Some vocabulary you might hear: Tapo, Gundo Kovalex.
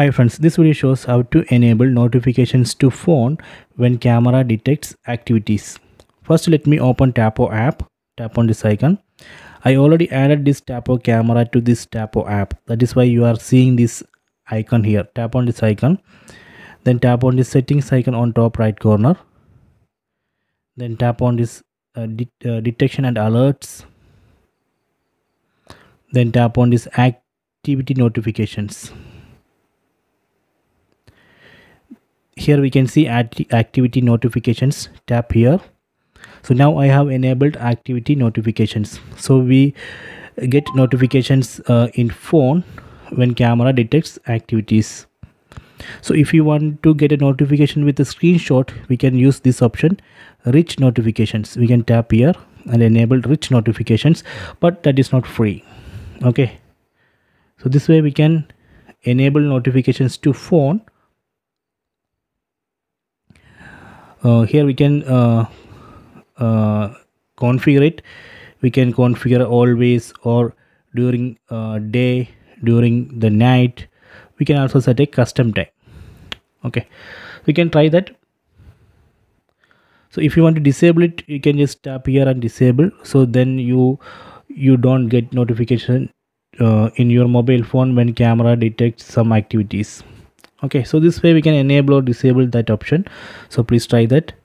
Hi friends, this video shows how to enable notifications to phone when camera detects activities. First, let me open Tapo app. Tap on this icon. I already added this Tapo camera to this Tapo app. That is why you are seeing this icon here. Tap on this icon. Then tap on this settings icon on top right corner. Then tap on this detection and alerts. Then tap on this activity notifications. Here we can see activity notifications. Tap here. So now I have enabled activity notifications. So we get notifications in phone when camera detects activities. So if you want to get a notification with a screenshot, we can use this option, rich notifications. We can tap here and enable rich notifications, but that is not free. Okay, so this way we can enable notifications to phone. Here we can configure it. We can configure always or during day, during the night. We can also set a custom time. Okay, we can try that. So if you want to disable it, you can just tap here and disable. So then you don't get notification in your mobile phone when camera detects some activities. Okay, so this way we can enable or disable that option. So please try that.